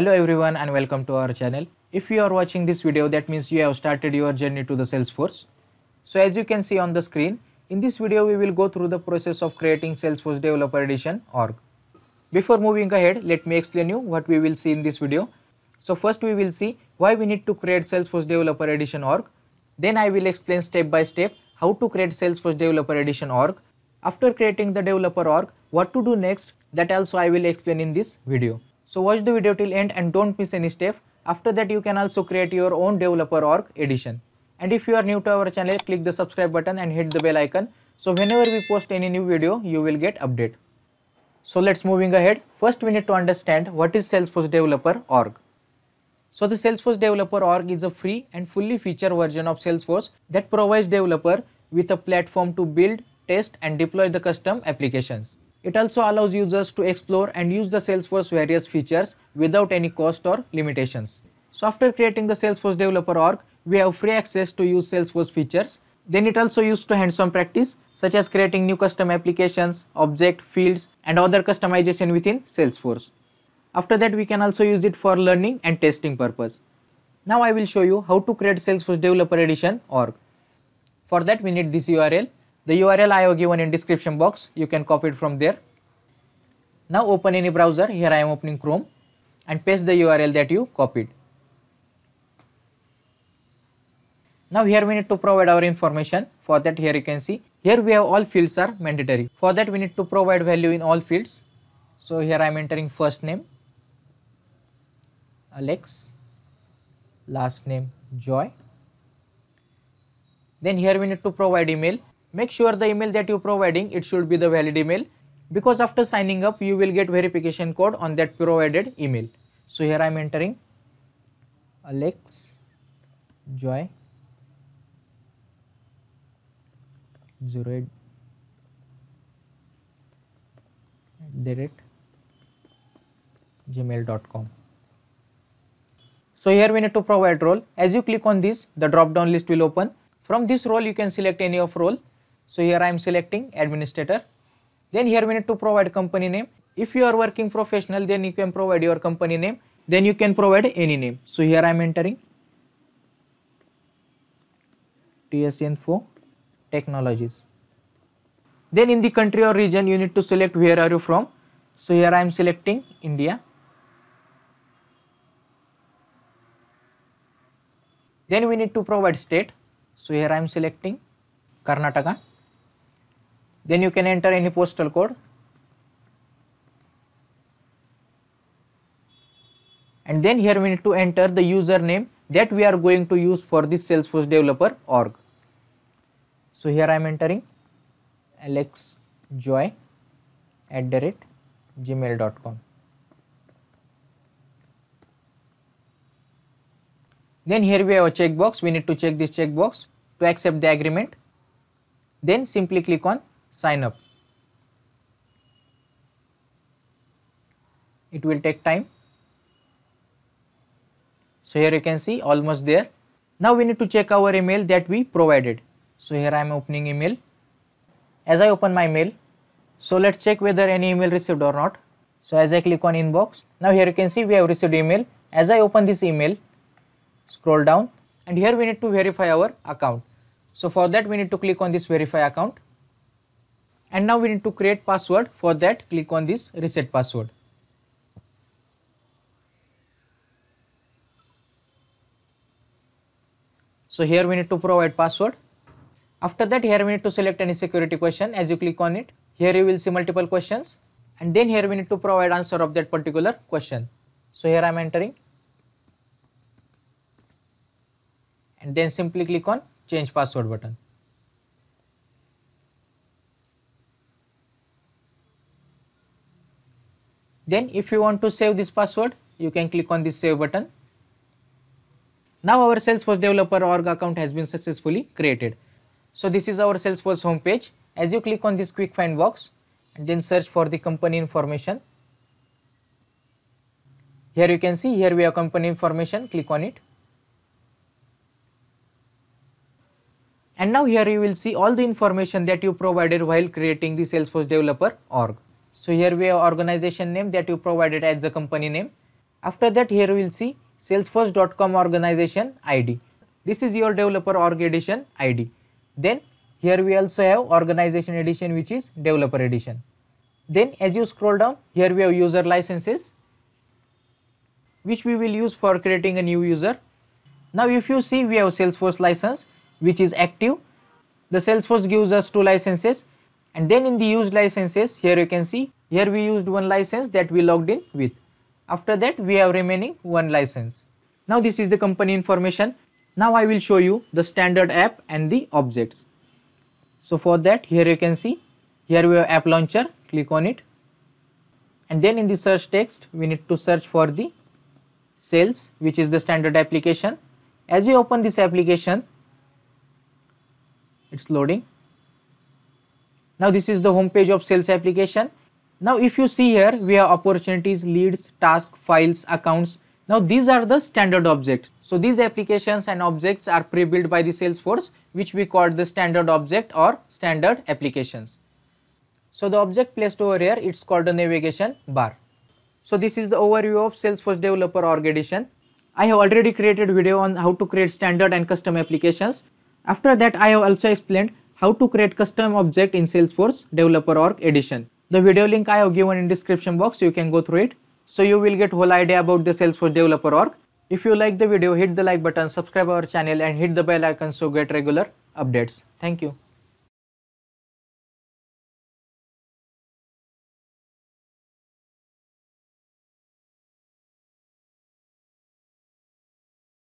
Hello everyone and welcome to our channel. If you are watching this video, that means you have started your journey to the Salesforce. So as you can see on the screen, in this video we will go through the process of creating Salesforce Developer Edition org. Before moving ahead, let me explain you what we will see in this video. So first we will see why we need to create Salesforce Developer Edition org. Then I will explain step by step how to create Salesforce Developer Edition org. After creating the developer org, what to do next, that also I will explain in this video. So watch the video till end and don't miss any step. After that you can also create your own developer org edition. And if you are new to our channel, click the subscribe button and hit the bell icon. So whenever we post any new video, you will get update. So let's moving ahead. First we need to understand what is Salesforce Developer org. So the Salesforce Developer org is a free and fully featured version of Salesforce that provides developer with a platform to build, test and deploy the custom applications. It also allows users to explore and use the Salesforce various features without any cost or limitations. So after creating the Salesforce Developer org, we have free access to use Salesforce features. Then it also used to hands-on practice such as creating new custom applications, object, fields and other customization within Salesforce. After that we can also use it for learning and testing purpose. Now I will show you how to create Salesforce Developer Edition org. For that we need this URL. The URL I have given in description box, you can copy it from there. Now open any browser, here I am opening Chrome and paste the URL that you copied. Now here we need to provide our information, for that here you can see, here we have all fields are mandatory. For that we need to provide value in all fields. So here I am entering first name Alex, last name Joy. Then here we need to provide email. Make sure the email that you are providing, it should be the valid email, because after signing up you will get verification code on that provided email. So here I am entering Alex Joy 08 @gmail.com. So here we need to provide role. As you click on this, the drop down list will open. From this role you can select any of role. So here I am selecting administrator. Then here we need to provide company name. If you are working professional, then you can provide your company name. Then you can provide any name. So here I am entering TSNFO Technologies. Then in the country or region you need to select where are you from. So here I am selecting India. Then we need to provide state. So here I am selecting Karnataka. Then you can enter any postal code and then here we need to enter the username that we are going to use for this Salesforce Developer org. So here I am entering alexjoy @gmail.com. Then here we have a checkbox, we need to check this checkbox to accept the agreement. Then simply click on sign up. It will take time. So here you can see almost there. Now we need to check our email that we provided. So here I am opening email. As I open my mail, so let's check whether any email received or not. So as I click on inbox, now here you can see we have received email. As I open this email, scroll down and here we need to verify our account. So for that we need to click on this verify account. And now we need to create password. For that click on this reset password. So here we need to provide password. After that here we need to select any security question. As you click on it, here you will see multiple questions and then here we need to provide answer of that particular question. So here I am entering and then simply click on change password button. Then if you want to save this password, you can click on this save button. Now our Salesforce Developer org account has been successfully created. So this is our Salesforce homepage. As you click on this quick find box and then search for the company information. Here you can see, here we have company information, click on it. And now here you will see all the information that you provided while creating the Salesforce Developer org. So here we have organization name that you provided as the company name. After that, here we will see salesforce.com organization ID. This is your developer org edition ID. Then here we also have organization edition, which is developer edition. Then as you scroll down, here we have user licenses, which we will use for creating a new user. Now if you see, we have Salesforce license, which is active. The Salesforce gives us 2 licenses, and then in the used licenses, here you can see, here we used 1 license that we logged in with. After that, we have remaining 1 license. Now this is the company information. Now I will show you the standard app and the objects. So for that, here you can see, here we have app launcher, click on it. And then in the search text, we need to search for the sales, which is the standard application. As you open this application, it's loading. Now this is the home page of sales application. Now if you see here, we have opportunities, leads, tasks, files, accounts. Now these are the standard objects. So these applications and objects are pre-built by the Salesforce, which we call the standard object or standard applications. So the object placed over here, it's called a navigation bar. So this is the overview of Salesforce Developer Org Edition. I have already created video on how to create standard and custom applications. After that, I have also explained how to create custom object in Salesforce Developer Org Edition. The video link I have given in description box, you can go through it. So you will get whole idea about the Salesforce Developer Org. If you like the video, hit the like button, subscribe our channel and hit the bell icon so get regular updates. Thank you.